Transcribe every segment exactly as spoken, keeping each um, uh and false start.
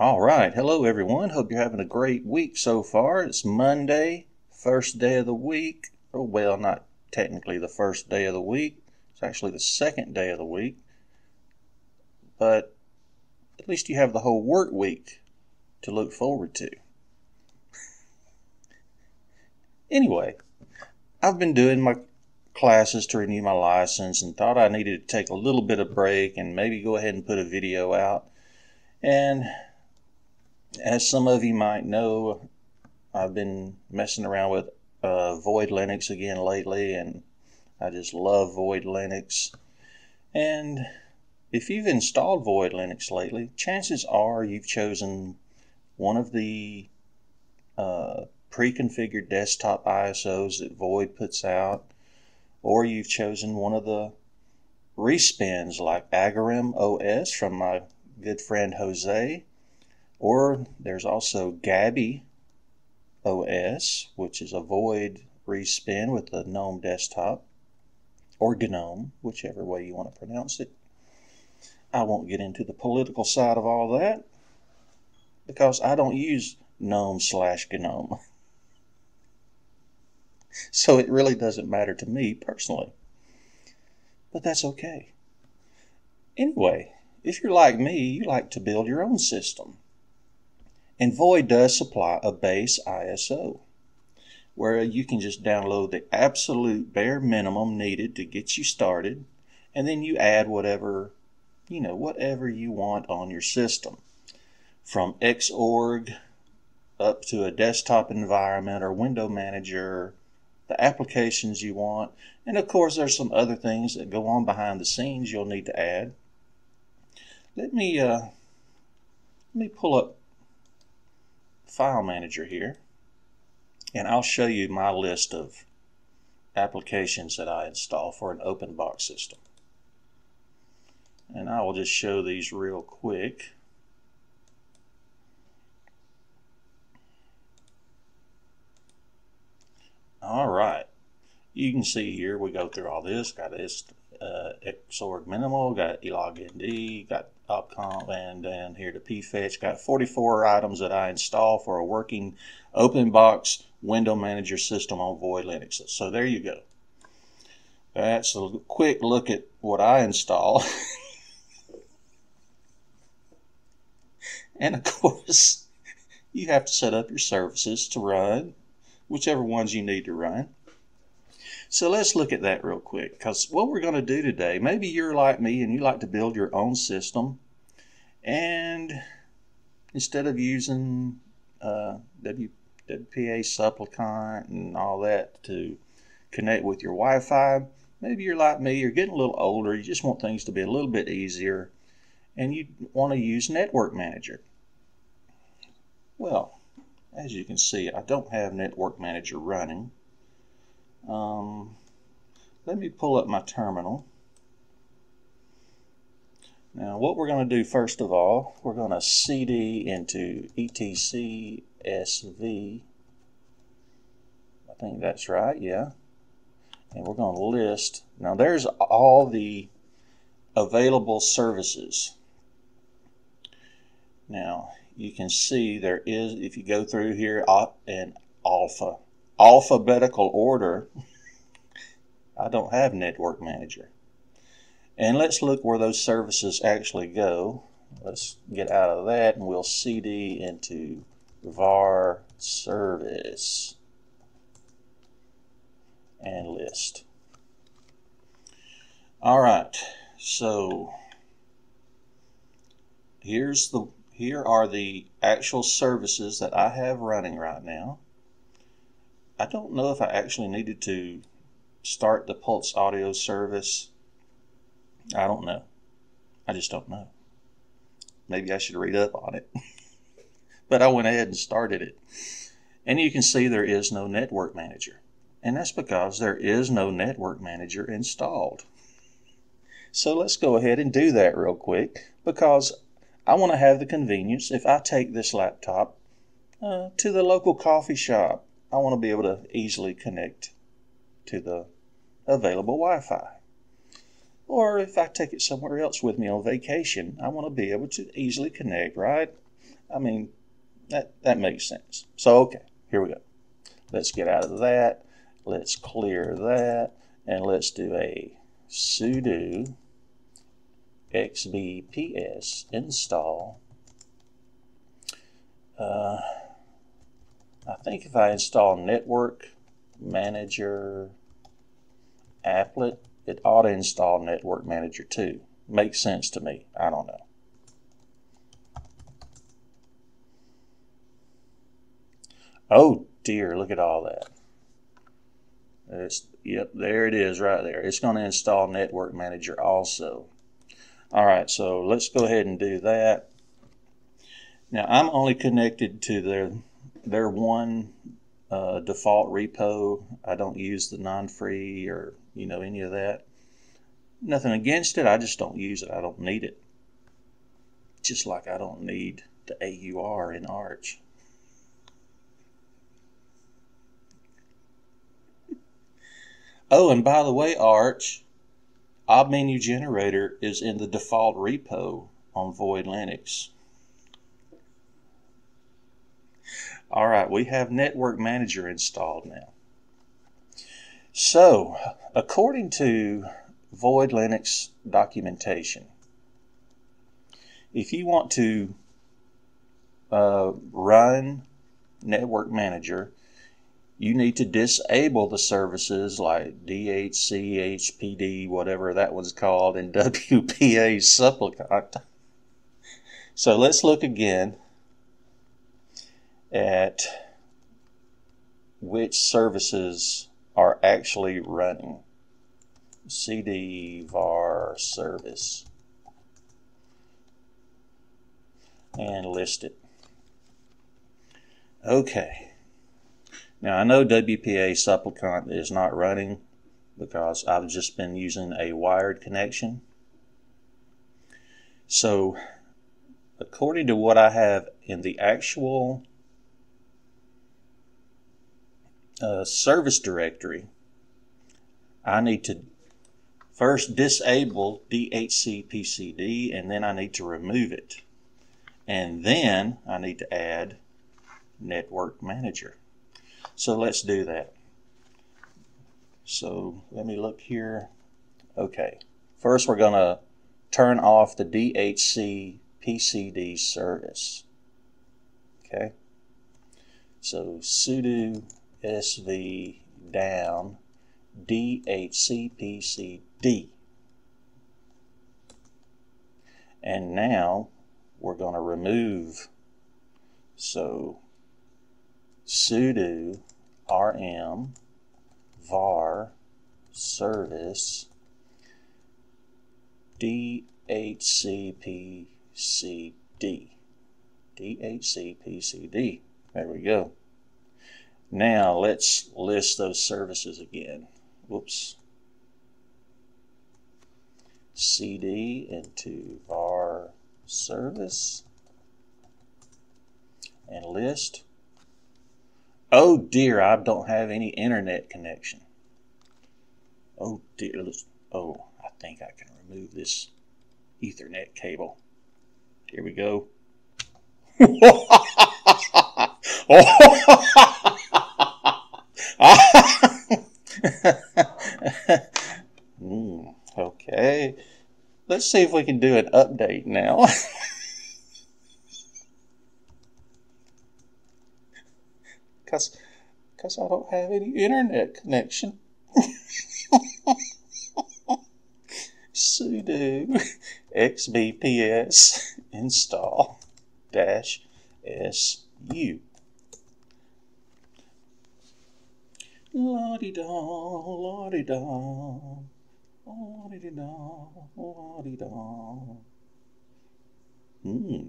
All right, hello everyone. Hope you're having a great week so far. It's Monday, first day of the week. Oh, well, not technically the first day of the week. It's actually the second day of the week. But at least you have the whole work week to look forward to. Anyway, I've been doing my classes to renew my license and thought I needed to take a little bit of break and maybe go ahead and put a video out. And as some of you might know, I've been messing around with uh, Void Linux again lately, and I just love Void Linux. And if you've installed Void Linux lately, chances are you've chosen one of the uh, pre-configured desktop I S Os that Void puts out, or you've chosen one of the respins like Agarim O S from my good friend Jose, or there's also GabeOS, which is a Void respin with the GNOME desktop, or GNOME, whichever way you want to pronounce it. I won't get into the political side of all that because I don't use GNOME slash GNOME. So it really doesn't matter to me personally, but that's okay. Anyway, if you're like me, you like to build your own system. And Void does supply a base I S O where you can just download the absolute bare minimum needed to get you started, and then you add whatever, you know, whatever you want on your system, from Xorg up to a desktop environment or window manager, the applications you want, and of course there's some other things that go on behind the scenes you'll need to add. Let me uh, let me pull up File Manager here, and I'll show you my list of applications that I install for an OpenBox system. And I will just show these real quick. All right, you can see here we go through all this. Got this uh, Xorg minimal, got elognd, got opcomp, and down here to pfetch. Got forty-four items that I install for a working OpenBox window manager system on Void Linux. So there you go. That's a quick look at what I install. And of course, you have to set up your services to run whichever ones you need to run. So let's look at that real quick, because what we're going to do today, maybe you're like me and you like to build your own system, and instead of using uh, W P A Supplicant and all that to connect with your Wi-Fi, maybe you're like me, you're getting a little older, you just want things to be a little bit easier, and you want to use NetworkManager. Well, as you can see, I don't have NetworkManager running. Um, let me pull up my terminal. Now, what we're going to do first of all, we're going to cd into etcsv. I think that's right, yeah. And we're going to list. Now, there's all the available services. Now, you can see there is, if you go through here, an alpha, alphabetical order. I don't have NetworkManager. And let's look where those services actually go. Let's get out of that, and we'll cd into var service and list. All right, so here's the Here are the actual services that I have running right now. I don't know if I actually needed to start the Pulse Audio service. I don't know. I just don't know. Maybe I should read up on it. But I went ahead and started it. And you can see there is no NetworkManager. And that's because there is no NetworkManager installed. So let's go ahead and do that real quick, because I want to have the convenience. If I take this laptop uh, to the local coffee shop, I want to be able to easily connect to the available Wi-Fi. Or if I take it somewhere else with me on vacation, I want to be able to easily connect, right? I mean, that, that makes sense. So, okay, here we go. Let's get out of that. Let's clear that. And let's do a sudo X B P S install. Uh, I think if I install Network Manager applet, it ought to install Network Manager too. Makes sense to me. I don't know. Oh dear, look at all that. It's, yep, there it is right there. It's going to install Network Manager also. All right, so let's go ahead and do that. Now I'm only connected to their, their one uh, default repo. I don't use the non-free or, you know, any of that. Nothing against it, I just don't use it. I don't need it. Just like I don't need the A U R in Arch. Oh, and by the way, Arch, Obmenu generator is in the default repo on Void Linux. All right, we have Network Manager installed now. So, according to Void Linux documentation, if you want to uh, run Network Manager, you need to disable the services like D H C P C D, whatever that one's called, and W P A Supplicant. So let's look again at which services are actually running. C D var service. And list it. Okay. Now I know W P A Supplicant is not running because I've just been using a wired connection. So according to what I have in the actual uh, service directory, I need to first disable D H C P C D and then I need to remove it. And then I need to add Network Manager. So let's do that. So let me look here. Okay, first we're going to turn off the D H C P C D service. Okay, so sudo sv down D H C P C D. And now we're going to remove. So sudo rm var service D H C P C D. D H C P C D. There we go. Now let's list those services again. Whoops. C D into var service and list. Oh dear, I don't have any internet connection. Oh dear, oh, I think I can remove this Ethernet cable. Here we go. mm, okay, let's see if we can do an update now. Because I don't have any internet connection. sudo xbps install dash su. La-di-da, la-di-da, la-di-da, la-di-da. Hmm,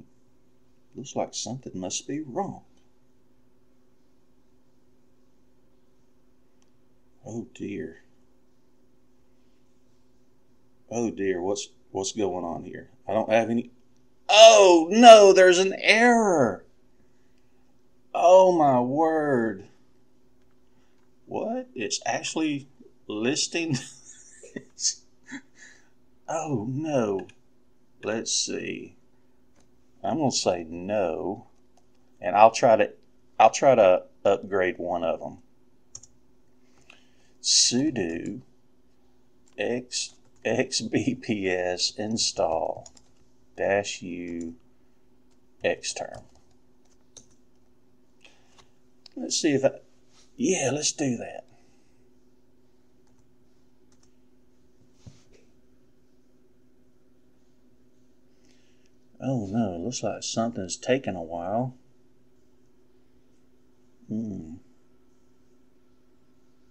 looks like something must be wrong. Oh dear. Oh dear, what's what's going on here? I don't have any. Oh no, there's an error. Oh my word. What? It's actually listing. Oh no. Let's see. I'm going to say no. and I'll try to I'll try to upgrade one of them. Sudo x xbps install dash u xterm. Let's see if I, yeah, let's do that. Oh no, it looks like something's taking a while. Hmm.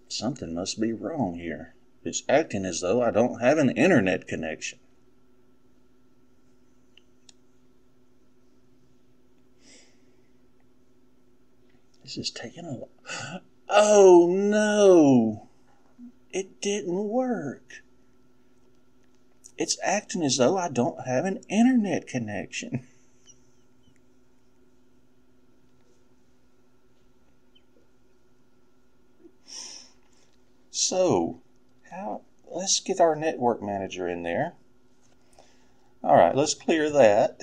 Something must be wrong here. It's acting as though I don't have an internet connection. This is taking a while. Oh no! It didn't work. It's acting as though I don't have an internet connection. So, how, let's get our network manager in there. All right, let's clear that.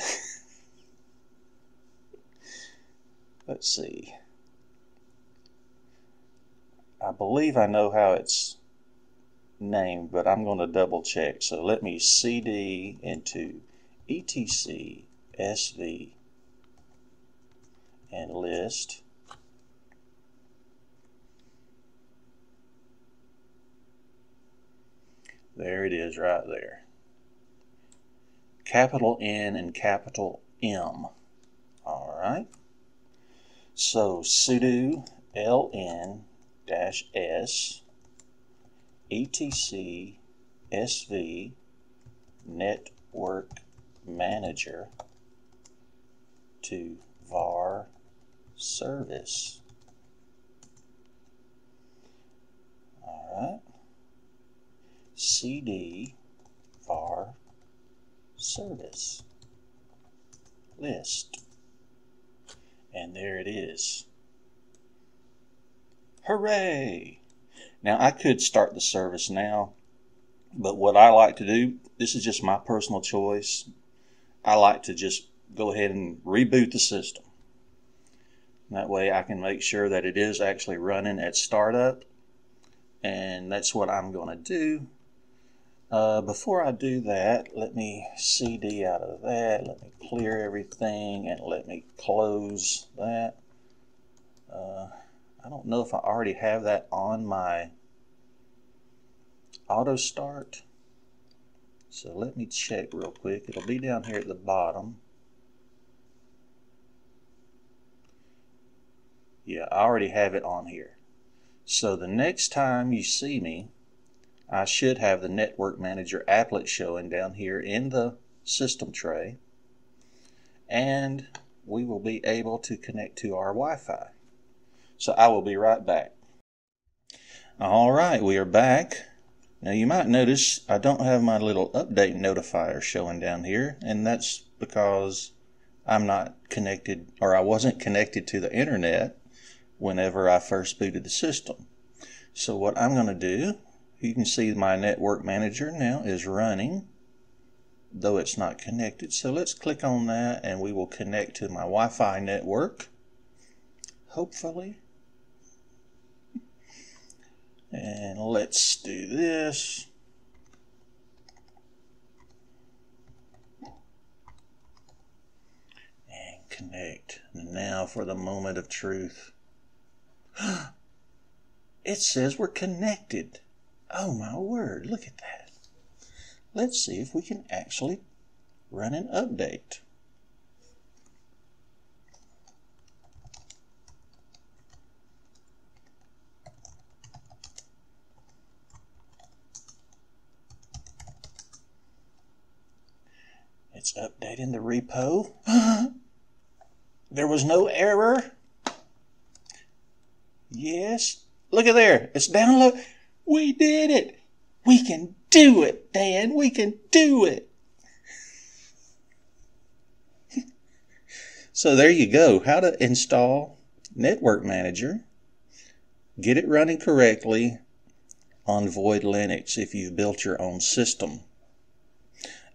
Let's see. I believe I know how it's name, but I'm going to double check. So let me cd into etc sv and list. There it is right there. Capital N and capital M. All right. So sudo ln dash s etc sv network manager to var service. All right, cd var service list, and there it is. Hooray! Now, I could start the service now, but what I like to do, this is just my personal choice, I like to just go ahead and reboot the system. That way I can make sure that it is actually running at startup, and that's what I'm going to do. Uh, before I do that, let me cd out of that, let me clear everything, and let me close that. Uh, I don't know if I already have that on my auto start. So let me check real quick. It'll be down here at the bottom. Yeah, I already have it on here. So the next time you see me, I should have the Network Manager applet showing down here in the system tray. And we will be able to connect to our Wi-Fi. So I will be right back. All right, we are back. Now you might notice I don't have my little update notifier showing down here, and that's because I'm not connected, or I wasn't connected to the internet whenever I first booted the system. So what I'm going to do, you can see my network manager now is running, though it's not connected. So let's click on that and we will connect to my Wi-Fi network, hopefully. And let's do this. And connect. Now for the moment of truth. It says we're connected. Oh my word, look at that. Let's see if we can actually run an update. It's updating the repo. There was no error. Yes. Look at there. It's download. We did it. We can do it, Dan. We can do it. So there you go. How to install Network Manager. Get it running correctly on Void Linux if you've built your own system.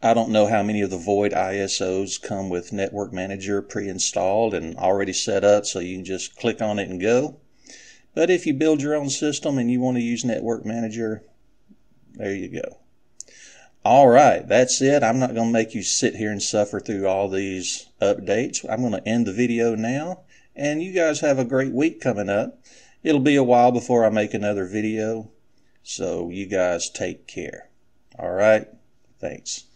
I don't know how many of the Void I S Os come with NetworkManager pre-installed and already set up, so you can just click on it and go. But if you build your own system and you want to use NetworkManager, there you go. All right, that's it. I'm not going to make you sit here and suffer through all these updates. I'm going to end the video now, and you guys have a great week coming up. It'll be a while before I make another video, so you guys take care. All right, thanks.